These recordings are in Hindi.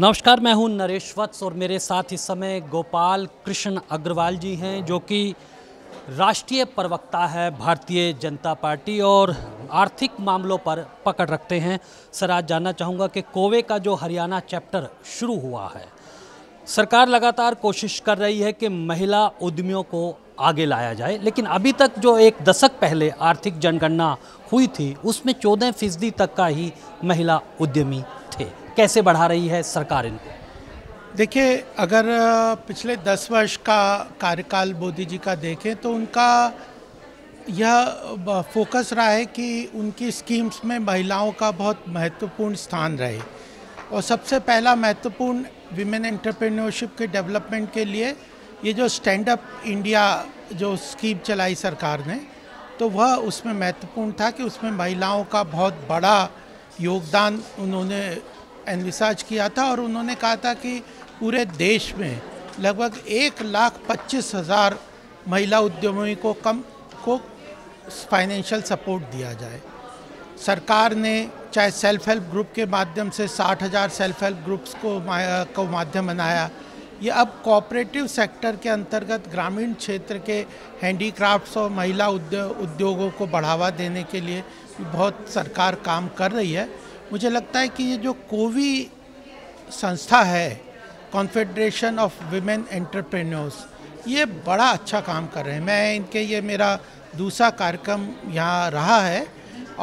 नमस्कार, मैं हूं नरेश वत्स और मेरे साथ इस समय गोपाल कृष्ण अग्रवाल जी हैं जो कि राष्ट्रीय प्रवक्ता है भारतीय जनता पार्टी और आर्थिक मामलों पर पकड़ रखते हैं। सर, आज जानना चाहूँगा कि कोवे का जो हरियाणा चैप्टर शुरू हुआ है, सरकार लगातार कोशिश कर रही है कि महिला उद्यमियों को आगे लाया जाए, लेकिन अभी तक जो एक दशक पहले आर्थिक जनगणना हुई थी उसमें 14% तक का ही महिला उद्यमी थे। कैसे बढ़ा रही है सरकार इनको? देखिए, अगर पिछले 10 वर्ष का कार्यकाल मोदी जी का देखें तो उनका यह फोकस रहा है कि उनकी स्कीम्स में महिलाओं का बहुत महत्वपूर्ण स्थान रहे और सबसे पहला महत्वपूर्ण विमेन एंटरप्रेन्योरशिप के डेवलपमेंट के लिए ये जो स्टैंड अप इंडिया जो स्कीम चलाई सरकार ने, तो वह उसमें महत्वपूर्ण था कि उसमें महिलाओं का बहुत बड़ा योगदान उन्होंने एनविसाज किया था और उन्होंने कहा था कि पूरे देश में लगभग 1,25,000 महिला उद्यमियों को फाइनेंशियल सपोर्ट दिया जाए। सरकार ने चाहे सेल्फ हेल्प ग्रुप के माध्यम से 60,000 सेल्फ हेल्प ग्रुप्स को माध्यम बनाया, ये अब कॉपरेटिव सेक्टर के अंतर्गत ग्रामीण क्षेत्र के हैंडीक्राफ्ट्स और महिला उद्योगों को बढ़ावा देने के लिए बहुत सरकार काम कर रही है। मुझे लगता है कि ये जो कोवी संस्था है, कॉन्फेडरेशन ऑफ विमेन एंटरप्रेन्योर्स, ये बड़ा अच्छा काम कर रहे हैं। मैं इनके ये मेरा दूसरा कार्यक्रम यहाँ रहा है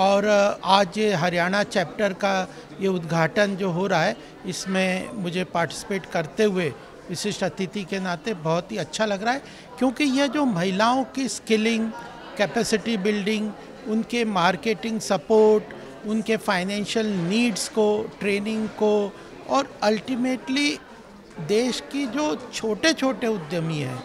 और आज ये हरियाणा चैप्टर का ये उद्घाटन जो हो रहा है इसमें मुझे पार्टिसिपेट करते हुए विशिष्ट अतिथि के नाते बहुत ही अच्छा लग रहा है, क्योंकि यह जो महिलाओं की स्किलिंग, कैपेसिटी बिल्डिंग, उनके मार्केटिंग सपोर्ट, उनके फाइनेंशियल नीड्स को, ट्रेनिंग को और अल्टीमेटली देश की जो छोटे छोटे उद्यमी हैं,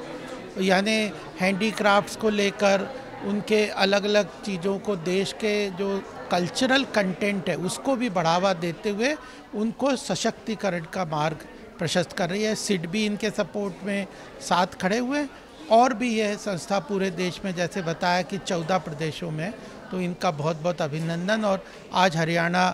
यानी हैंडीक्राफ्ट्स को लेकर उनके अलग अलग चीज़ों को, देश के जो कल्चरल कंटेंट है उसको भी बढ़ावा देते हुए उनको सशक्तिकरण का मार्ग प्रशस्त कर रही है। सिडबी इनके सपोर्ट में साथ खड़े हुए और भी यह संस्था पूरे देश में, जैसे बताया कि 14 प्रदेशों में, तो इनका बहुत बहुत अभिनंदन। और आज हरियाणा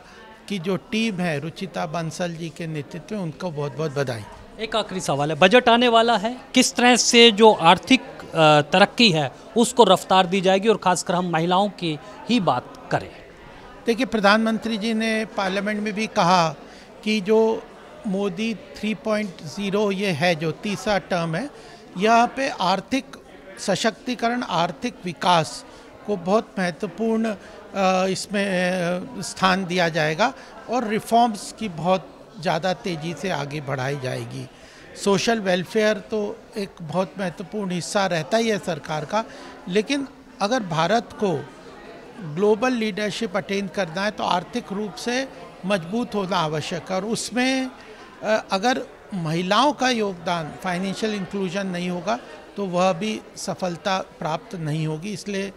की जो टीम है रुचिता बंसल जी के नेतृत्व में, उनको बहुत बहुत बधाई। एक आखिरी सवाल है, बजट आने वाला है, किस तरह से जो आर्थिक तरक्की है उसको रफ्तार दी जाएगी और खासकर हम महिलाओं की ही बात करें? देखिए, प्रधानमंत्री जी ने पार्लियामेंट में भी कहा कि जो मोदी 3.0 ये है, जो तीसरा टर्म है, यहाँ पे आर्थिक सशक्तिकरण, आर्थिक विकास को बहुत महत्वपूर्ण इसमें स्थान दिया जाएगा और रिफॉर्म्स की बहुत ज़्यादा तेज़ी से आगे बढ़ाई जाएगी। सोशल वेलफेयर तो एक बहुत महत्वपूर्ण हिस्सा रहता ही है सरकार का, लेकिन अगर भारत को ग्लोबल लीडरशिप अटेन करना है तो आर्थिक रूप से मजबूत होना आवश्यक है और उसमें अगर महिलाओं का योगदान, फाइनेंशियल इंक्लूजन नहीं होगा तो वह भी सफलता प्राप्त नहीं होगी। इसलिए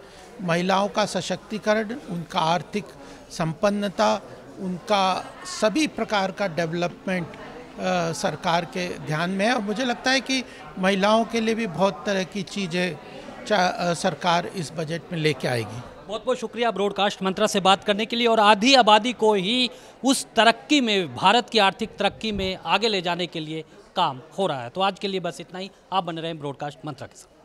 महिलाओं का सशक्तिकरण, उनका आर्थिक संपन्नता, उनका सभी प्रकार का डेवलपमेंट सरकार के ध्यान में है और मुझे लगता है कि महिलाओं के लिए भी बहुत तरह की चीज़ें सरकार इस बजट में लेके आएगी। बहुत बहुत शुक्रिया ब्रॉडकास्ट मंत्रा से बात करने के लिए और आधी आबादी को ही उस तरक्की में, भारत की आर्थिक तरक्की में आगे ले जाने के लिए काम हो रहा है। तो आज के लिए बस इतना ही। आप बने रहें ब्रॉडकास्ट मंत्रा के साथ।